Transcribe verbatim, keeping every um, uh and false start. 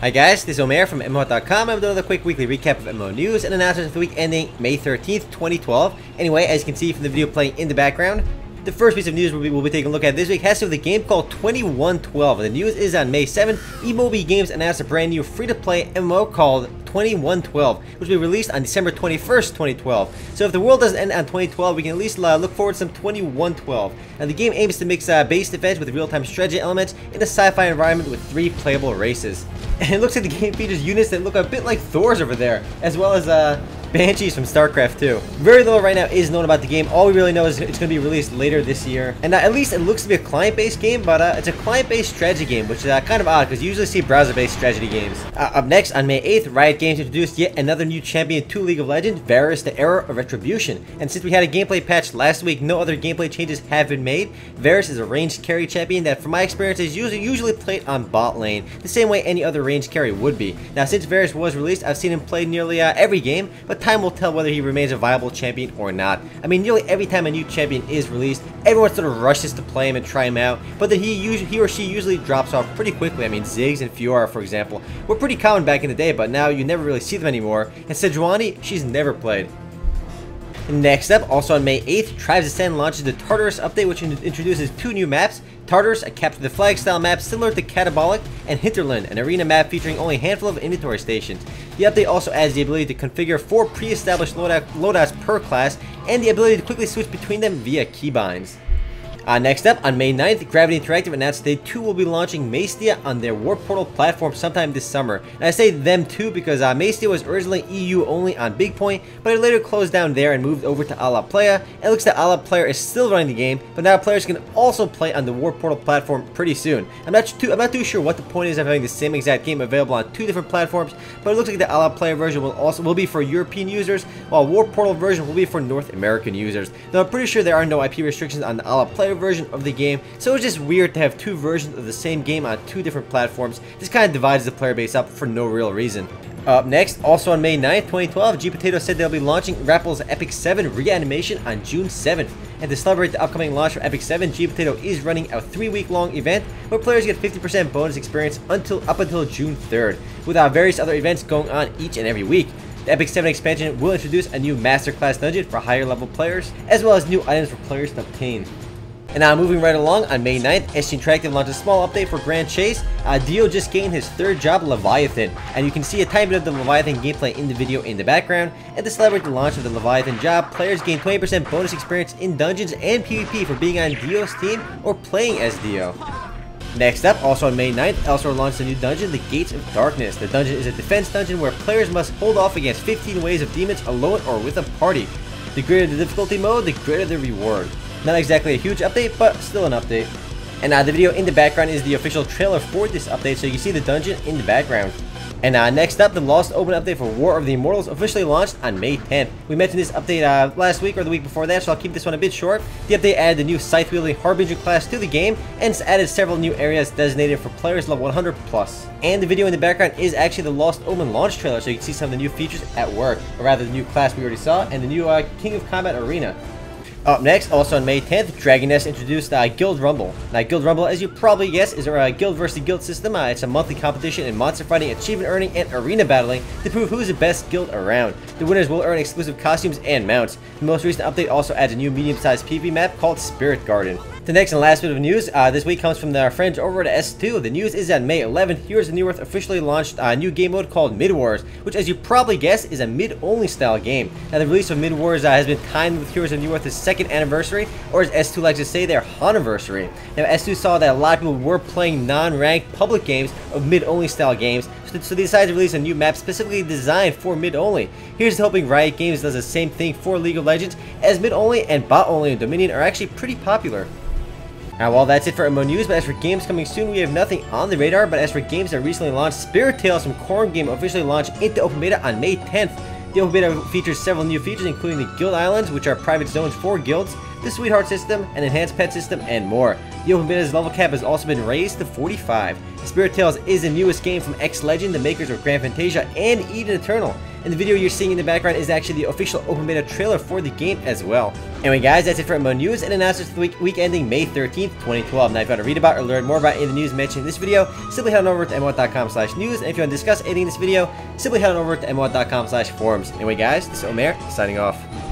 Hi guys, this is Omer from M M O dot com. I'm doing another quick weekly recap of M M O news and announcements for the week ending May thirteenth, twenty twelve. Anyway, as you can see from the video playing in the background, the first piece of news we'll be, we'll be taking a look at this week has to do with a game called twenty-one twelve. The news is on May seventh, EmoB Games announced a brand new free-to-play M M O called twenty-one twelve, which will be released on December twenty-first, twenty twelve. So if the world doesn't end on twenty twelve, we can at least uh, look forward to some twenty-one twelve. Now the game aims to mix uh, base defense with real-time strategy elements in a sci-fi environment with three playable races. And it looks like the game features units that look a bit like Thor's over there, as well as uh, Banshees from Starcraft two. Very little right now is known about the game. All we really know is it's going to be released later this year. And uh, at least it looks to be a client-based game, but uh, it's a client-based strategy game, which is uh, kind of odd because you usually see browser-based strategy games. Uh, up next, on May eighth, Riot Games introduced yet another new champion to League of Legends, Varus, the Era of Retribution. And since we had a gameplay patch last week, no other gameplay changes have been made. Varus is a ranged carry champion that, from my experience, is usually, usually played on bot lane, the same way any other ranged carry would be. Now, since Varus was released, I've seen him play nearly uh, every game, but time will tell whether he remains a viable champion or not. I mean, nearly every time a new champion is released, everyone sort of rushes to play him and try him out, but then he usually, he or she usually drops off pretty quickly. I mean, Ziggs and Fiora, for example, were pretty common back in the day, but now you never really see them anymore, and Sejuani, she's never played. Next up, also on May eighth, Tribes of Sand launches the Tartarus update, which introduces two new maps: Tartarus, a Capture the Flag style map similar to Catabolic, and Hinterland, an arena map featuring only a handful of inventory stations. The update also adds the ability to configure four pre-established loadout loadouts per class, and the ability to quickly switch between them via keybinds. Uh, next up, on May ninth, Gravity Interactive announced they too will be launching Maestia on their War Portal platform sometime this summer. And I say them too because uh, Maestia was originally E U only on Big Point, but it later closed down there and moved over to Alaplaya. It looks like Alaplaya is still running the game, but now players can also play on the War Portal platform pretty soon. I'm not too, I'm not too sure what the point is of having the same exact game available on two different platforms, but it looks like the Alaplaya version will also will be for European users, while War Portal version will be for North American users. Though I'm pretty sure there are no I P restrictions on the Alaplaya version of the game, so it's just weird to have two versions of the same game on two different platforms. This kind of divides the player base up for no real reason. Up next, also on May ninth, twenty twelve, Gpotato said they'll be launching Rappel's Epic seven reanimation on June seventh. And to celebrate the upcoming launch for Epic seven, Gpotato is running a three-week-long event where players get fifty percent bonus experience until up until June third, with uh, various other events going on each and every week. The Epic seven expansion will introduce a new Masterclass dungeon for higher-level players, as well as new items for players to obtain. And now moving right along, on May ninth, S two Interactive launched a small update for Grand Chase. Uh, Dio just gained his third job, Leviathan, and you can see a tiny bit of the Leviathan gameplay in the video in the background. And to celebrate the launch of the Leviathan job, players gain twenty percent bonus experience in dungeons and PvP for being on Dio's team or playing as Dio. Next up, also on May ninth, Elsewhere launched a new dungeon, the Gates of Darkness. The dungeon is a defense dungeon where players must hold off against fifteen waves of demons alone or with a party. The greater the difficulty mode, the greater the reward. Not exactly a huge update, but still an update. And uh, the video in the background is the official trailer for this update, so you can see the dungeon in the background. And uh, next up, the Lost Omen update for War of the Immortals officially launched on May tenth. We mentioned this update uh, last week or the week before that, so I'll keep this one a bit short. The update added the new Scythe-wielding Harbinger class to the game, and it's added several new areas designated for players level one hundred plus. And the video in the background is actually the Lost Omen launch trailer, so you can see some of the new features at work, or rather the new class we already saw, and the new uh, King of Combat Arena. Up next, also on May tenth, Dragon Nest introduced uh, Guild Rumble. Now, Guild Rumble, as you probably guess, is a guild versus guild system. Uh, it's a monthly competition in monster fighting, achievement earning, and arena battling to prove who's the best guild around. The winners will earn exclusive costumes and mounts. The most recent update also adds a new medium-sized PvP map called Spirit Garden. The next and last bit of news uh, this week comes from our friends over at S two. The news is on May eleventh, Heroes of New Earth officially launched a new game mode called Mid Wars, which, as you probably guess, is a mid-only style game. Now, the release of Mid Wars uh, has been timed with Heroes of New Earth's second anniversary, or as S two likes to say, their honiversary. Now, S two saw that a lot of people were playing non-ranked public games of mid-only style games, so they decided to release a new map specifically designed for mid-only. Here's to hoping Riot Games does the same thing for League of Legends, as mid-only and bot-only and Dominion are actually pretty popular. Now, well, that's it for M M O news, but as for games coming soon, we have nothing on the radar. But as for games that recently launched, Spirit Tales from Corn Game officially launched into open beta on May tenth. The open beta features several new features, including the Guild Islands, which are private zones for guilds, the Sweetheart system, an enhanced pet system, and more. The open beta's level cap has also been raised to forty-five. Spirit Tales is the newest game from X-Legend, the makers of Grand Fantasia and Eden Eternal. And the video you're seeing in the background is actually the official open beta trailer for the game as well. Anyway guys, that's it for M M O News and announcements for the week, week ending May thirteenth, twenty twelve. Now if you want to read about or learn more about any of the news mentioned in this video, simply head on over to M M O dot com slash news. And if you want to discuss anything in this video, simply head on over to M M O dot com slash forums. Anyway guys, this is Omer, signing off.